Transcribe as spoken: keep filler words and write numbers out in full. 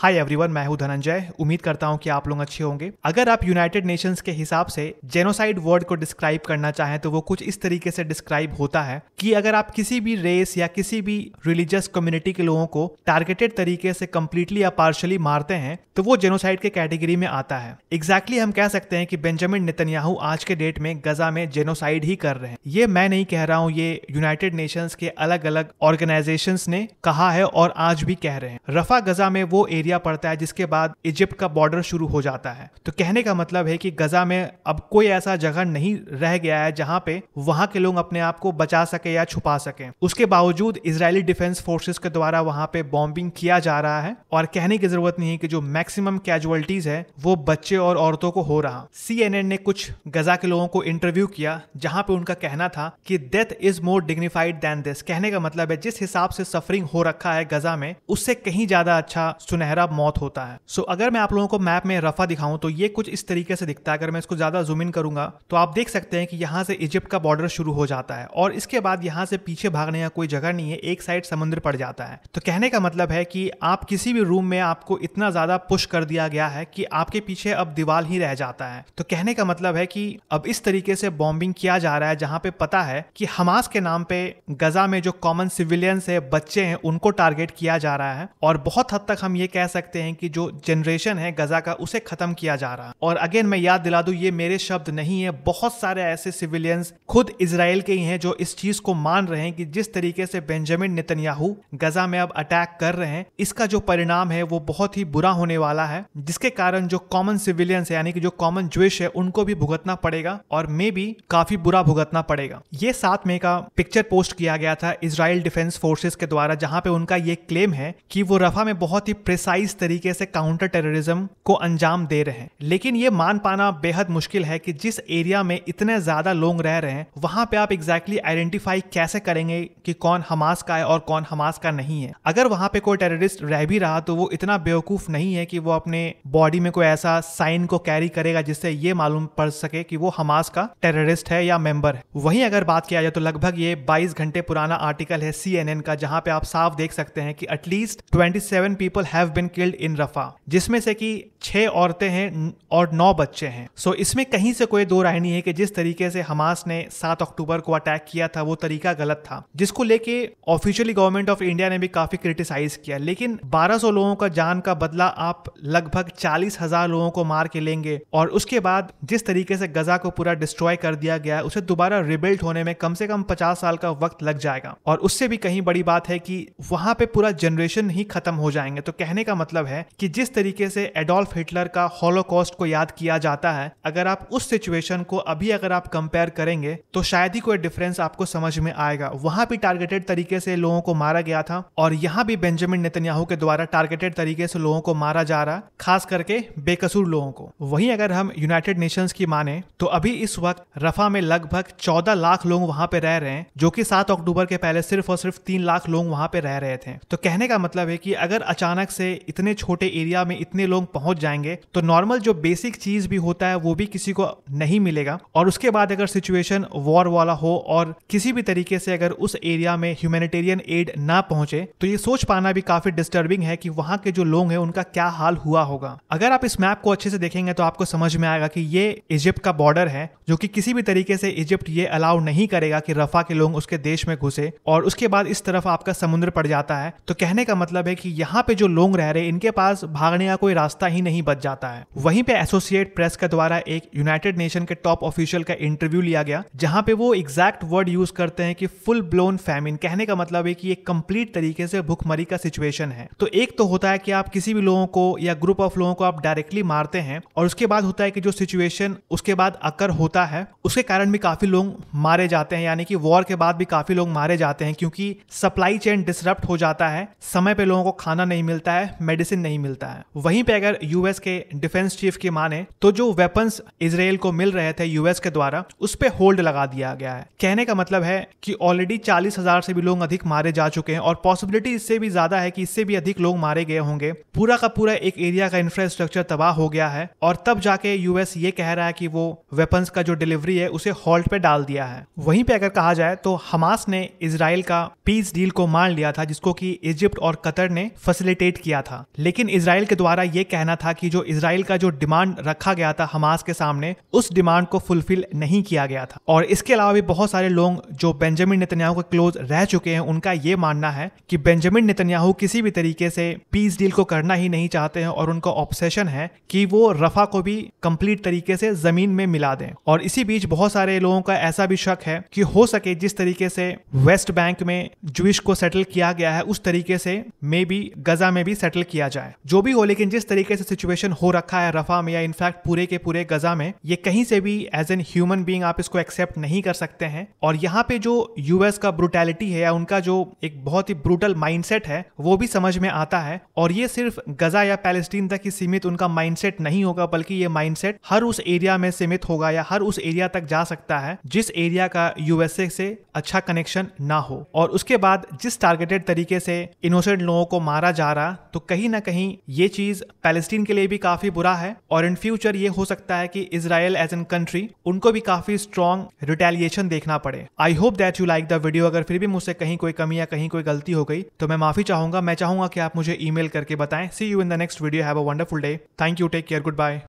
Hi everyone, मैं हूं धनंजय। उम्मीद करता हूं कि आप लोग अच्छे होंगे। अगर आप यूनाइटेड नेशंस के हिसाब से जेनोसाइड वर्ड को डिस्क्राइब करना चाहें तो वो कुछ इस तरीके से डिस्क्राइब होता है कि अगर आप किसी भी रेस या किसी भी रिलीजियस कम्युनिटी के लोगों को टारगेटेड तरीके से कम्प्लीटली या पार्शली मारते हैं तो वो जेनोसाइड के कैटेगरी में आता है। एग्जैक्टली हम कह सकते हैं कि बेंजामिन नेतन्याहू आज के डेट में गजा में जेनोसाइड ही कर रहे हैं। ये मैं नहीं कह रहा हूँ, ये यूनाइटेड नेशंस के अलग अलग ऑर्गेनाइजेशंस ने कहा है और आज भी कह रहे हैं। रफा गजा में वो एरिया पड़ता है जिसके बाद इजिप्ट का बॉर्डर शुरू हो जाता है। तो कहने का मतलब है कि गजा में अब कोई ऐसा जगह नहीं रह गया है जहां पे वहां के लोग अपने आप को बचा सके या छुपा सके। उसके बावजूद इजरायली डिफेंस फोर्सेस के द्वारा वहां पे बॉम्बिंग किया जा रहा है और कहने की जरूरत नहीं है कि जो मैक्सिमम कैजुअलिटीज है वो बच्चे और औरतों को हो रहा। सी एन एन ने कुछ गजा के लोगों को इंटरव्यू किया जहां पे उनका कहना था कि death is more dignified than this. कहने का मतलब है जिस हिसाब से सफरिंग हो रखा है गजा में उससे कहीं ज्यादा अच्छा सुनहरा मौत होता है। सो so, अगर मैं आप लोगों को मैप में रफा दिखाऊं तो ये कुछ इस तरीके से दिखता है। अगर मैं इसको ज्यादा जूम इन करूंगा तो आप देख सकते हैं कि यहाँ से इजिप्ट का बॉर्डर शुरू हो जाता है और इसके बाद यहाँ से पीछे भागने का कोई जगह नहीं है, एक साइड समुद्र पड़ जाता है। तो कहने का मतलब है कि आप किसी भी रूम में आपको इतना ज्यादा पुश कर दिया गया है कि आपके पीछे अब दीवार ही रह जाता है। तो कहने का मतलब है कि अब इस तरीके से बॉम्बिंग किया जा रहा है जहाँ पे पता है कि हमास के नाम पे गजा में जो कॉमन सिविलियंस है, बच्चे हैं, उनको टारगेट किया जा रहा है और बहुत हद तक हम ये कह सकते हैं कि जो जनरेशन है गजा का उसे खत्म किया जा रहा है। और अगेन मैं याद दिला दूं, ये मेरे शब्द नहीं है, बहुत सारे ऐसे सिविलियंस खुद इजराइल के ही हैं जो इस चीज को मान रहे हैं कि जिस तरीके से बेंजामिन नेतन्याहू गजा में अब अटैक कर रहे हैं इसका जो परिणाम है वो बहुत ही बुरा होने वाला है, जिसके कारण जो कॉमन सिविलियंस है यानी कि जो कॉमन ज्यूइश है उनको भी भुगतना पड़ेगा और मे बी काफी बुरा भुगतना पड़ेगा। ये साथ में का पिक्चर पोस्ट किया गया था इजराइल डिफेंस फोर्सेस के द्वारा जहां पे उनका ये क्लेम है कि वो रफा में बहुत ही प्रिसाइज तरीके से काउंटर टेररिज्म को अंजाम दे रहे हैं। लेकिन ये मान पाना बेहद मुश्किल है कि जिस एरिया में इतने ज्यादा लोग रह रहे हैं वहां पे आप एग्जैक्टली आइडेंटिफाई कैसे करेंगे कि कौन हमास का है और कौन हमास का नहीं है। अगर वहां पे कोई टेररिस्ट रह भी रहा तो वो इतना बेवकूफ नहीं है कि वो अपने बॉडी में कोई ऐसा साइन को कैरी करेगा जिससे ये मालूम पड़ सके कि वो हमास का टेररिस्ट है या मेंबर है। वहीं अगर बात किया जाए तो लगभग ये बाईस घंटे पुराना आर्टिकल है सी एन एन का जहां पे आप साफ देख सकते हैं कि एटलीस्ट सत्ताईस people have been killed in Rafah, जिसमें से कि छह औरतें हैं और नौ बच्चे हैं। सो so, इसमें कहीं से कोई दो राय नहीं है कि जिस तरीके से हमास ने सात अक्टूबर को अटैक किया था वो तरीका गलत था, जिसको लेके ऑफिशियली गवर्नमेंट ऑफ इंडिया ने भी काफी क्रिटिसाइज किया। लेकिन बारह सौ लोगों का जान का बदला आप लगभग चालीस हज़ार लोगों को मार के लेंगे और उसके बाद जिस तरीके से गजा को पूरा डिस्ट्रॉय कर दिया गया उसे दोबारा रिबिल्ड होने में कम से कम पचास साल का वक्त लग जाएगा और उससे भी कहीं बड़ी बात है कि वहां पे पूरा जनरेशन ही खत्म हो जाएंगे। तो कहने का मतलब है कि जिस तरीके से एडोल्फ हिटलर का हॉलोकॉस्ट को याद किया जाता है, अगर आप उस सिचुएशन को अभी अगर आप कंपेयर करेंगे तो शायद ही कोई डिफरेंस आपको समझ में आएगा। वहां भी टारगेटेड तरीके से लोगों को मारा गया था और यहाँ भी बेंजामिन नेतन्याहू के द्वारा टारगेटेड तरीके से लोगों को मारा जा रहा, खास करके बेकसूर लोगों को। वहीं अगर हम यूनाइटेड नेशंस की माने तो अभी इस वक्त रफा में लगभग चौदह लाख लोग वहां पे रह रहे हैं, जो कि सात अक्टूबर के पहले सिर्फ और सिर्फ तीन लाख लोग वहां पे रह रहे थे। तो कहने का मतलब है कि अगर अचानक से इतने छोटे एरिया में इतने लोग पहुंच जाएंगे तो नॉर्मल जो बेसिक चीज भी होता है वो भी किसी को नहीं मिलेगा। और उसके बाद अगर सिचुएशन वॉर वाला हो और किसी भी तरीके से अगर उस एरिया में ह्यूमैनिटेरियन एड ना पहुंचे तो ये सोच पाना भी काफी डिस्टर्बिंग है कि वहां के जो लोग हैं उनका क्या हाल हुआ होगा। अगर आप इस मैप को अच्छे से देखेंगे तो आपको समझ में आएगा कि ये इजिप्ट का बॉर्डर है, जो कि किसी भी तरीके से इजिप्ट ये अलाउ नहीं करेगा कि रफा के लोग उसके देश में घुसे। और उसके बाद इस तरफ आपका समुद्र पड़ जाता है। तो कहने का मतलब है कि यहाँ पे जो लोग रह रहे इनके पास भागने का कोई रास्ता ही नहीं बच जाता है। वहीं पे एसोसिएट प्रेस के द्वारा एक यूनाइटेड नेशन के टॉप ऑफिशियल का इंटरव्यू लिया गया जहां पे वो एग्जैक्ट वर्ड यूज करते हैं कि फुल ब्लोन फैमिन। कहने का मतलब है कि ये कंप्लीट तरीके से भुखमरी का सिचुएशन है। तो एक तो होता है कि आप किसी भी लोगों को या ग्रुप ऑफ लोगों को आप डायरेक्टली मारते हैं और उसके बाद होता है कि जो सिचुएशन उसके बाद अकर होता है उसके कारण भी काफी लोग मारे जाते हैं, यानी कि वॉर के बाद भी काफी लोग मारे जाते हैं क्योंकि सप्लाई चेन डिसरप्ट हो जाता है, समय पे लोगों को खाना नहीं मिलता है, मेडिसिन नहीं मिलता है। वहीं पे अगर यूएस के डिफेंस चीफ की माने तो जो वेपन्स इजराइल को मिल रहे थे यूएस के द्वारा उस पे होल्ड लगा दिया गया है। कहने का मतलब है कि ऑलरेडी चालीस हज़ार से भी लोग अधिक मारे जा चुके हैं और पॉसिबिलिटी इससे भी ज्यादा है कि इससे भी अधिक लोग मारे गए होंगे। पूरा का पूरा एक एरिया का इंफ्रास्ट्रक्चर तबाह हो गया है और तब जाके यूएस ये कह रहा है कि वो वेपन्स का जो डिलीवरी है उसे हॉल्ट पे डाल दिया है। वहीं पे अगर कहा जाए तो हमास ने इजराइल का पीस डील को मान लिया था जिसको कि इजिप्ट और कतर ने फैसिलिटेट किया था। लेकिन इसराइल के द्वारा ये कहना था कि जो इसराइल का जो डिमांड रखा गया था हमास के सामने, उस डिमांड को फुलफिल नहीं किया गया था। और इसके अलावा भी बहुत सारे लोग जो बेंजामिन नेतन्याहू के क्लोज रह चुके हैं, उनका ये मानना है कि बेंजामिन नेतन्याहू किसी भी तरीके से पीस डील को करना ही नहीं चाहते हैं और उनका ऑब्सेशन है कि वो रफा को भी कंप्लीट तरीके से जमीन में मिला दें। और इसी बीच बहुत सारे लोगों का ऐसा भी शक है कि हो सके जिस तरीके से वेस्ट बैंक में ज्यूइश को सेटल किया गया है, उस तरीके से मे बी गजा में भी सेटल किया जाए। जो भी हो, लेकिन जिस तरीके से सिचुएशन हो रखा है रफा में या इनफैक्ट पूरे के पूरे गजा में, ये कहीं से भी एज एन ह्यूमन बीइंग आप इसको एक्सेप्ट नहीं कर सकते हैं। और यहाँ पे जो यूएस का ब्रूटैलिटी है या उनका जो एक बहुत ही ब्रूटल माइंडसेट है वो भी समझ में आता है। और ये सिर्फ गजा या पैलेस्टीन तक ही सीमित उनका माइंडसेट नहीं होगा, बल्कि ये माइंडसेट हर उस एरिया में सीमित होगा या हर उस एरिया तक जा सकता है जिस एरिया का यूएसए से अच्छा कनेक्शन ना हो। और उसके बाद जिस टारगेटेड तरीके से इनोसेंट लोगों को मारा जा रहा, तो कहीं ना कहीं ये चीज पैलेस्टीन के लिए भी काफी बुरा है। और इन फ्यूचर ये हो सकता है कि इजराइल एज एन कंट्री, उनको भी काफी स्ट्रॉन्ग रिटेलिएशन देखना पड़े। I hope that you like the video. अगर फिर भी मुझसे कहीं कोई कमी या कहीं कोई गलती हो गई तो मैं माफी चाहूंगा। मैं चाहूंगा कि आप मुझे ईमेल करके बताएं। See you in the next video. Have a wonderful day. Thank you. Take care. Good bye.